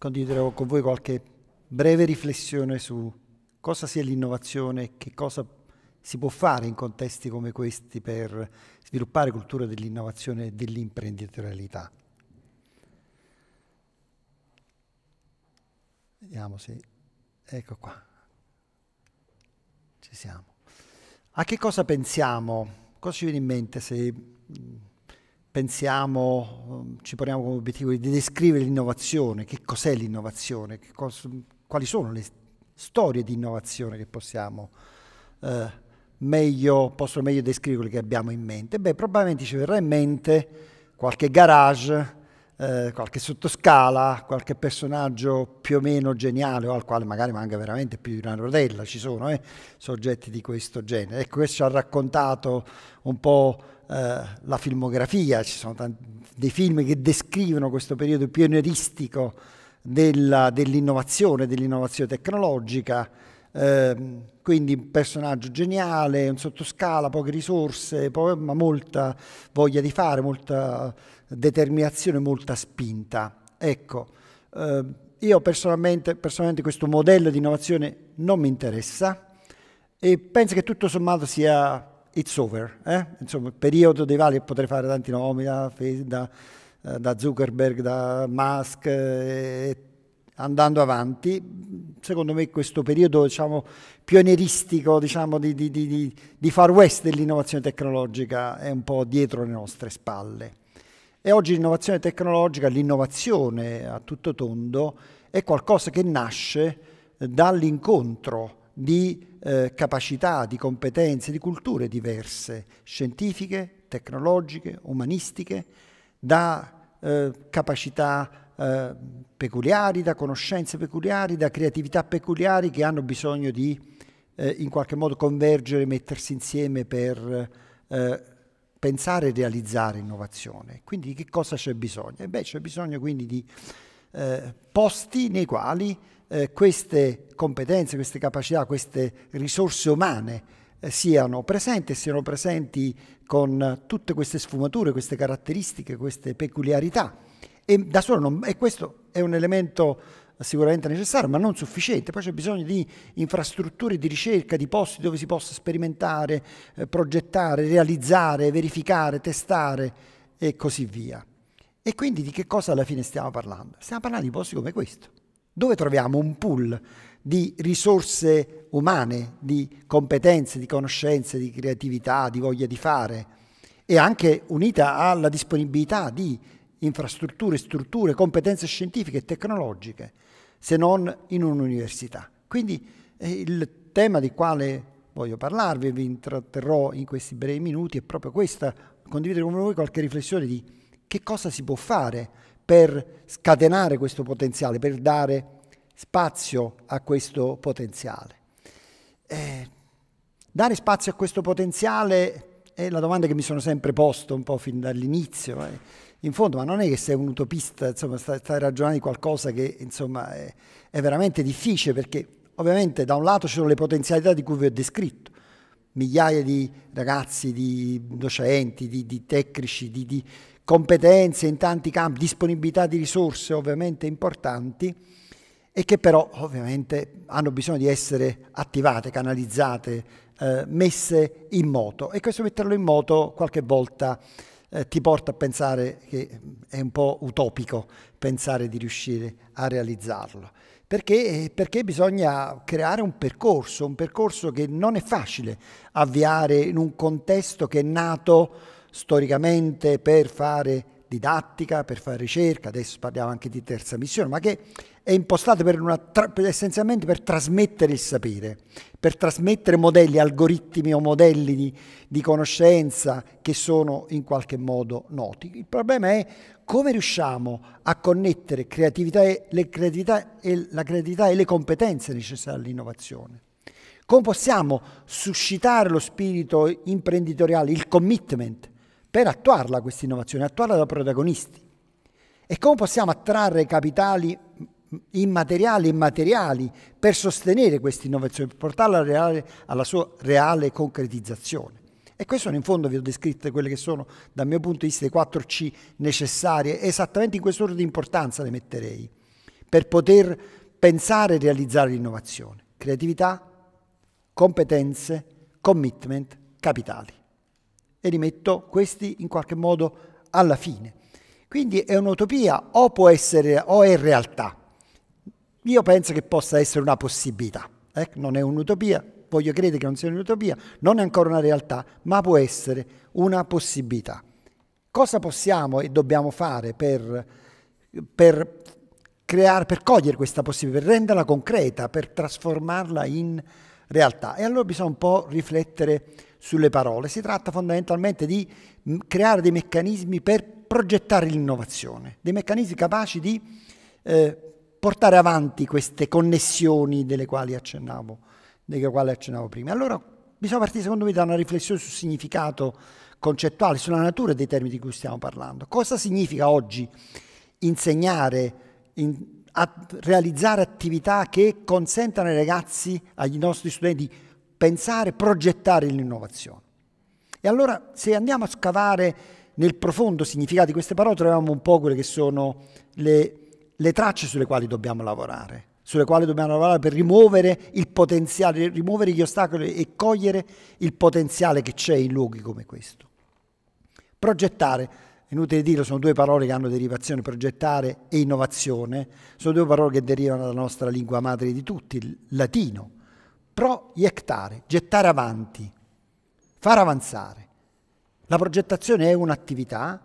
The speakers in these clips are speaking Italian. condividerò con voi qualche breve riflessione su cosa sia l'innovazione e che cosa si può fare in contesti come questi per sviluppare cultura dell'innovazione e dell'imprenditorialità. Vediamo se... Ecco qua. Ci siamo. A che cosa pensiamo? Cosa ci viene in mente se pensiamo, ci poniamo come obiettivo di descrivere l'innovazione? Che cos'è l'innovazione? Quali sono le storie di innovazione che possono meglio descrivere quelle che abbiamo in mente? Beh, probabilmente ci verrà in mente qualche garage, qualche sottoscala, qualche personaggio più o meno geniale o al quale magari manca veramente più di una rodella. Ci sono soggetti di questo genere. Ecco, questo ci ha raccontato un po' la filmografia. Ci sono dei film che descrivono questo periodo pionieristico dell'innovazione tecnologica. Quindi un personaggio geniale, un sottoscala, poche risorse, ma molta voglia di fare, molta determinazione, molta spinta. Ecco, io personalmente questo modello di innovazione non mi interessa e penso che tutto sommato sia it's over. Insomma, il periodo dei vari, potrei fare tanti nomi, da Zuckerberg, da Musk, andando avanti. Secondo me questo periodo, diciamo, pionieristico, diciamo, di far west dell'innovazione tecnologica è un po' dietro le nostre spalle. E oggi l'innovazione tecnologica, l'innovazione a tutto tondo, è qualcosa che nasce dall'incontro di capacità, di competenze, di culture diverse, scientifiche, tecnologiche, umanistiche, da capacità peculiari, da conoscenze peculiari, da creatività peculiari che hanno bisogno di in qualche modo convergere, mettersi insieme per pensare e realizzare innovazione. Quindi di che cosa c'è bisogno? E beh, c'è bisogno quindi di posti nei quali queste competenze, queste capacità, queste risorse umane siano presenti con tutte queste sfumature, queste caratteristiche, queste peculiarità. E questo è un elemento sicuramente necessario, ma non sufficiente. Poi c'è bisogno di infrastrutture di ricerca, di posti dove si possa sperimentare, progettare, realizzare, verificare, testare e così via. E quindi di che cosa alla fine stiamo parlando? Stiamo parlando di posti come questo, dove troviamo un pool di risorse umane, di competenze, di conoscenze, di creatività, di voglia di fare, e anche unita alla disponibilità di infrastrutture, strutture, competenze scientifiche e tecnologiche, se non in un'università. Quindi il tema del quale voglio parlarvi e vi intratterrò in questi brevi minuti è proprio questa: condividere con voi qualche riflessione di che cosa si può fare per scatenare questo potenziale, per dare spazio a questo potenziale. Dare spazio a questo potenziale è la domanda che mi sono sempre posto un po' fin dall'inizio. In fondo, ma non è che sei un utopista, insomma, stai ragionando di qualcosa che, insomma, è veramente difficile, perché ovviamente da un lato ci sono le potenzialità di cui vi ho descritto, migliaia di ragazzi, di docenti, di tecnici, di competenze in tanti campi, disponibilità di risorse ovviamente importanti, e che però ovviamente hanno bisogno di essere attivate, canalizzate, messe in moto. E questo metterlo in moto qualche volta ti porta a pensare che è un po' utopico pensare di riuscire a realizzarlo. Perché bisogna creare un percorso che non è facile avviare in un contesto che è nato storicamente per fare didattica, per fare ricerca, adesso parliamo anche di terza missione, ma che è impostato essenzialmente per trasmettere il sapere, per trasmettere modelli, algoritmi o modelli di conoscenza che sono in qualche modo noti. Il problema è come riusciamo a connettere la creatività e le competenze necessarie all'innovazione. Come possiamo suscitare lo spirito imprenditoriale, il commitment, per attuarla questa innovazione, attuarla da protagonisti? E come possiamo attrarre capitali immateriali e materiali per sostenere questa innovazione, per portarla alla sua reale concretizzazione? E questo, in fondo, vi ho descritto quelle che sono, dal mio punto di vista, le 4C necessarie, esattamente in quest'ordine di importanza le metterei. per poter pensare e realizzare l'innovazione. Creatività, competenze, commitment, capitali. E rimetto questi in qualche modo alla fine. Quindi è un'utopia, o può essere, o è realtà. Io penso che possa essere una possibilità. Non è un'utopia, voglio credere che non sia un'utopia, non è ancora una realtà, ma può essere una possibilità. Cosa possiamo e dobbiamo fare per cogliere questa possibilità, per renderla concreta, per trasformarla in realtà? E allora bisogna un po' riflettere sulle parole. Si tratta fondamentalmente di creare dei meccanismi per progettare l'innovazione, dei meccanismi capaci di portare avanti queste connessioni delle quali accennavo prima. Allora bisogna partire, secondo me, da una riflessione sul significato concettuale, sulla natura dei termini di cui stiamo parlando. Cosa significa oggi insegnare, realizzare attività che consentano ai ragazzi, agli nostri studenti, di pensare, progettare l'innovazione? E allora, se andiamo a scavare nel profondo significato di queste parole, troviamo un po' quelle che sono le tracce sulle quali dobbiamo lavorare per rimuovere il potenziale, rimuovere gli ostacoli e cogliere il potenziale che c'è in luoghi come questo. Progettare, inutile dirlo, sono due parole che hanno derivazione, progettare e innovazione, sono due parole che derivano dalla nostra lingua madre di tutti, il latino. Proiettare, gettare avanti, far avanzare. La progettazione è un'attività,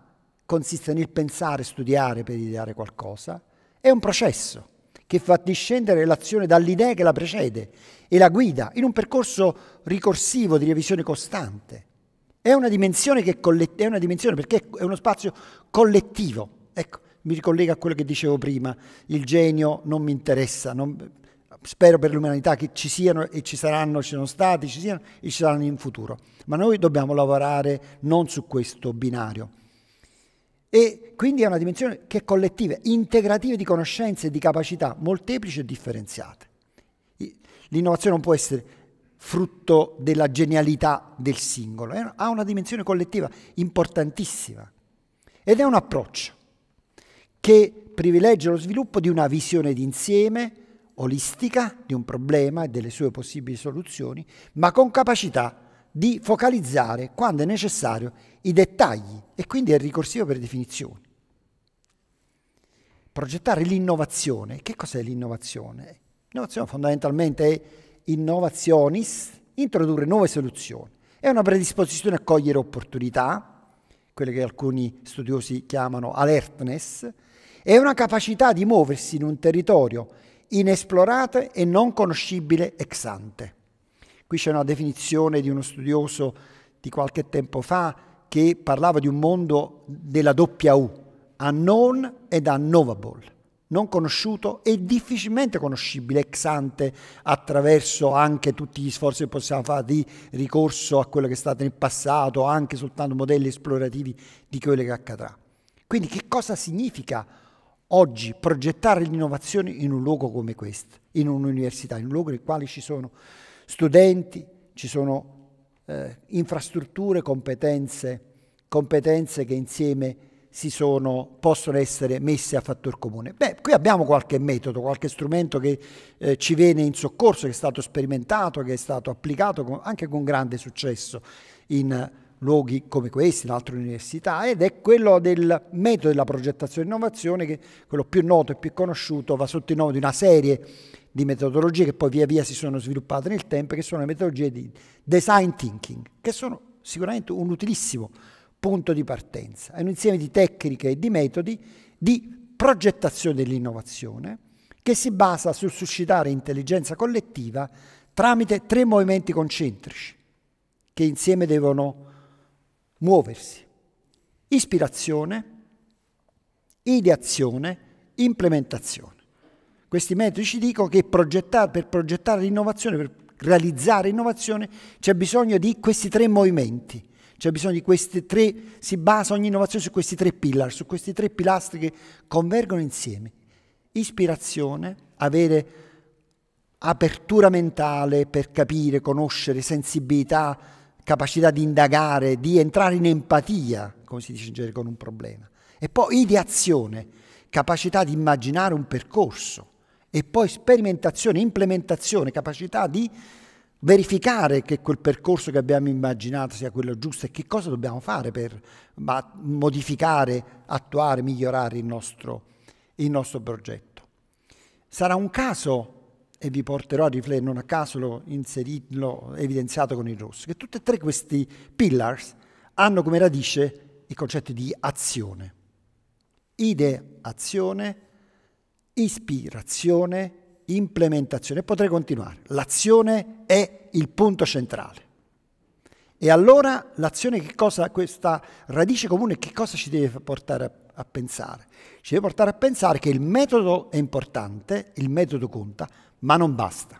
consiste nel pensare, studiare per ideare qualcosa, è un processo che fa discendere l'azione dall'idea che la precede e la guida in un percorso ricorsivo di revisione costante. È una dimensione, perché è uno spazio collettivo. Ecco, mi ricollego a quello che dicevo prima, il genio non mi interessa, spero per l'umanità che ci siano e ci saranno, ci sono stati, ci siano e ci saranno in futuro. Ma noi dobbiamo lavorare non su questo binario. E quindi è una dimensione che è collettiva, integrativa di conoscenze e di capacità molteplici e differenziate. L'innovazione non può essere frutto della genialità del singolo, ha una dimensione collettiva importantissima. Ed è un approccio che privilegia lo sviluppo di una visione d'insieme olistica di un problema e delle sue possibili soluzioni, ma con capacità di focalizzare, quando è necessario, i dettagli, e quindi è ricorsivo per definizione. Progettare l'innovazione. Che cos'è l'innovazione? L'innovazione fondamentalmente è innovationis, introdurre nuove soluzioni. È una predisposizione a cogliere opportunità, quelle che alcuni studiosi chiamano alertness, è una capacità di muoversi in un territorio inesplorato e non conoscibile ex ante. Qui c'è una definizione di uno studioso di qualche tempo fa che parlava di un mondo della doppia U, unknown ed unknowable, non conosciuto e difficilmente conoscibile ex ante attraverso anche tutti gli sforzi che possiamo fare di ricorso a quello che è stato nel passato, anche soltanto modelli esplorativi di quello che accadrà. Quindi che cosa significa oggi progettare l'innovazione in un luogo come questo, in un'università, in un luogo nel quale ci sono studenti, ci sono infrastrutture, competenze che insieme possono essere messe a fattor comune. Beh, qui abbiamo qualche metodo, qualche strumento che ci viene in soccorso, che è stato sperimentato, che è stato applicato anche con grande successo in luoghi come questi, in altre università, ed è quello del metodo della progettazione e innovazione, che quello più noto e più conosciuto va sotto il nome di una serie di metodologie che poi via via si sono sviluppate nel tempo, che sono le metodologie di design thinking, che sono sicuramente un utilissimo punto di partenza. È un insieme di tecniche e di metodi di progettazione dell'innovazione che si basa sul suscitare intelligenza collettiva tramite tre movimenti concentrici che insieme devono muoversi: ispirazione, ideazione, implementazione. Questi metodi ci dicono che per progettare l'innovazione, per realizzare innovazione, c'è bisogno di questi tre movimenti, c'è bisogno di questi tre, si basa ogni innovazione su questi tre pillar, su questi tre pilastri che convergono insieme. Ispirazione, avere apertura mentale per capire, conoscere, sensibilità, capacità di indagare, di entrare in empatia, come si dice in genere, con un problema. E poi ideazione, capacità di immaginare un percorso e poi sperimentazione, implementazione, capacità di verificare che quel percorso che abbiamo immaginato sia quello giusto e che cosa dobbiamo fare per modificare, attuare, migliorare il nostro progetto. Sarà un caso, e vi porterò a riflettere, non a caso l'ho evidenziato con il rosso, che tutti e tre questi pillars hanno come radice il concetto di azione. Ideazione, ispirazione, implementazione. E potrei continuare. L'azione è il punto centrale. E allora l'azione, che cosa, questa radice comune, che cosa ci deve portare a pensare? Ci deve portare a pensare che il metodo è importante, il metodo conta, ma non basta.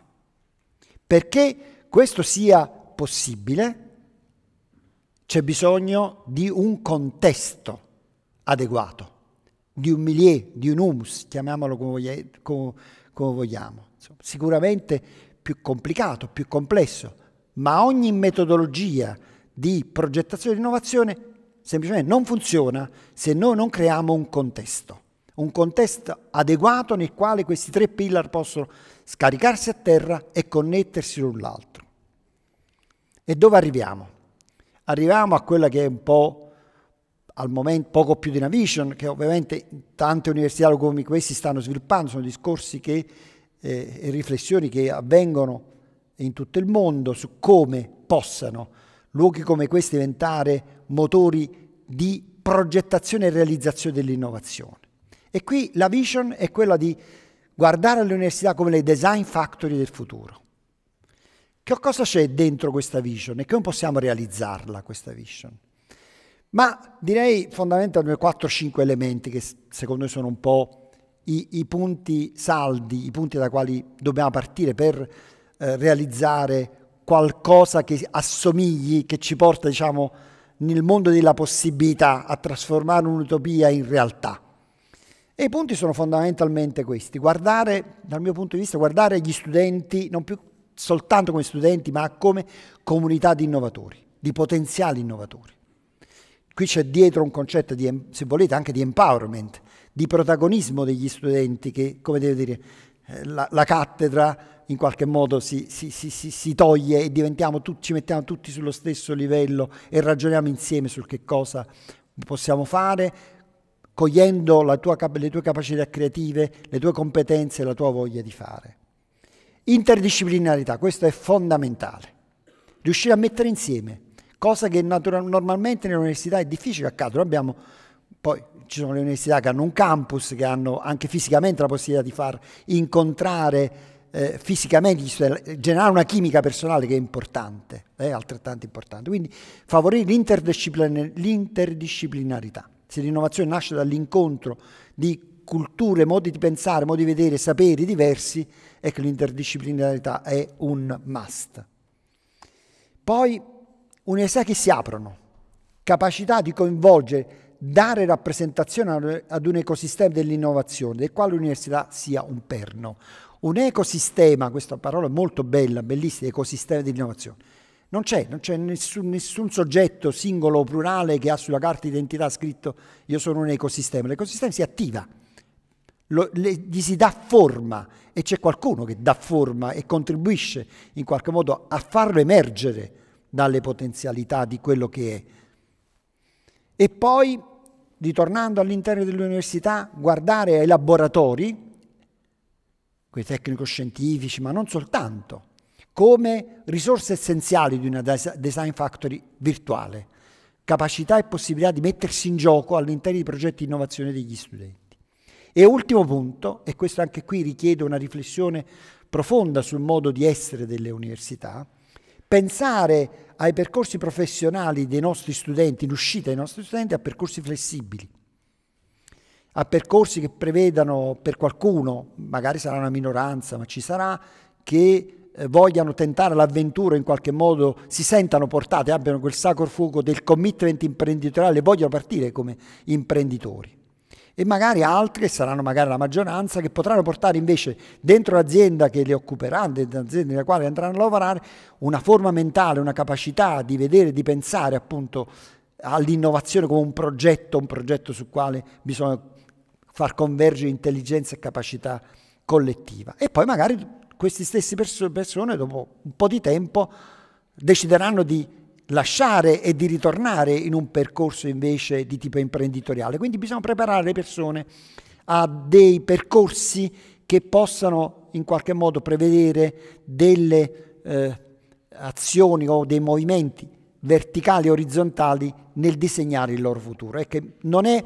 Perché questo sia possibile c'è bisogno di un contesto adeguato, di un milieu, di un humus, chiamiamolo come vogliamo. Insomma, sicuramente più complicato, più complesso, ma ogni metodologia di progettazione e innovazione semplicemente non funziona se noi non creiamo un contesto adeguato nel quale questi tre pillar possono scaricarsi a terra e connettersi l'un l'altro. E dove arriviamo? Arriviamo a quella che è un po' al momento poco più di una vision, che ovviamente tante università come questi stanno sviluppando, sono discorsi e riflessioni che avvengono in tutto il mondo su come possano luoghi come questi diventare motori di progettazione e realizzazione dell'innovazione. E qui la vision è quella di guardare alle università come le design factory del futuro. Che cosa c'è dentro questa vision e come possiamo realizzarla, questa vision? Ma direi fondamentalmente 4-5 elementi che secondo me sono un po' i punti saldi, i punti da quali dobbiamo partire per realizzare qualcosa che assomigli, che ci porta, diciamo, nel mondo della possibilità a trasformare un'utopia in realtà. E i punti sono fondamentalmente questi. Guardare, dal mio punto di vista, guardare gli studenti non più soltanto come studenti, ma come comunità di innovatori, di potenziali innovatori. Qui c'è dietro un concetto, di, se volete, anche di empowerment, di protagonismo degli studenti che, come deve dire, la cattedra in qualche modo si toglie e diventiamo ci mettiamo tutti sullo stesso livello e ragioniamo insieme su che cosa possiamo fare, cogliendo le tue capacità creative, le tue competenze e la tua voglia di fare. Interdisciplinarità, questo è fondamentale. Riuscire a mettere insieme, cosa che normalmente nelle università è difficile accadere. Abbiamo, poi ci sono le università che hanno un campus, che hanno anche fisicamente la possibilità di far incontrare fisicamente gli studenti, generare una chimica personale che è importante, è altrettanto importante. Quindi favorire l'interdisciplinarità. Se l'innovazione nasce dall'incontro di culture, modi di pensare, modi di vedere, saperi diversi, ecco l'interdisciplinarità è un must. Poi università che si aprono, capacità di coinvolgere, dare rappresentazione ad un ecosistema dell'innovazione, del quale l'università sia un perno. Un ecosistema, questa parola è molto bella, bellissima, ecosistema dell'innovazione. Non c'è nessun soggetto singolo o plurale che ha sulla carta d'identità scritto io sono un ecosistema. L'ecosistema si attiva. Gli si dà forma e c'è qualcuno che dà forma e contribuisce in qualche modo a farlo emergere dalle potenzialità di quello che è. E poi, ritornando all'interno dell'università, guardare ai laboratori, quei tecnico-scientifici, ma non soltanto, come risorse essenziali di una design factory virtuale, capacità e possibilità di mettersi in gioco all'interno di progetti di innovazione degli studenti. E ultimo punto, e questo anche qui richiede una riflessione profonda sul modo di essere delle università, pensare ai percorsi professionali dei nostri studenti, l'uscita dei nostri studenti a percorsi flessibili, a percorsi che prevedano per qualcuno, magari sarà una minoranza, ma ci sarà, che vogliano tentare l'avventura in qualche modo, si sentano portati, abbiano quel sacro fuoco del commitment imprenditoriale, vogliono partire come imprenditori. E magari altri, che saranno magari la maggioranza, che potranno portare invece dentro l'azienda che le occuperà, dentro l'azienda nella quale andranno a lavorare, una forma mentale, una capacità di vedere, di pensare appunto all'innovazione come un progetto sul quale bisogna far convergere intelligenza e capacità collettiva. E poi magari queste stesse persone dopo un po' di tempo decideranno di lasciare e di ritornare in un percorso invece di tipo imprenditoriale. Quindi bisogna preparare le persone a dei percorsi che possano in qualche modo prevedere delle azioni o dei movimenti verticali e orizzontali nel disegnare il loro futuro. È che non è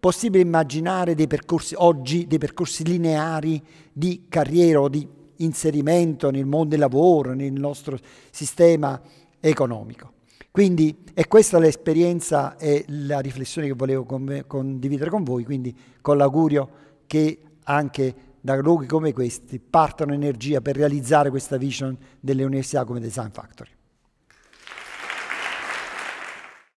possibile immaginare dei percorsi oggi, dei percorsi lineari di carriera o di inserimento nel mondo del lavoro, nel nostro sistema economico. Quindi è questa l'esperienza e la riflessione che volevo condividere con voi, quindi con l'augurio che anche da luoghi come questi partano energia per realizzare questa vision delle università come Design Factory.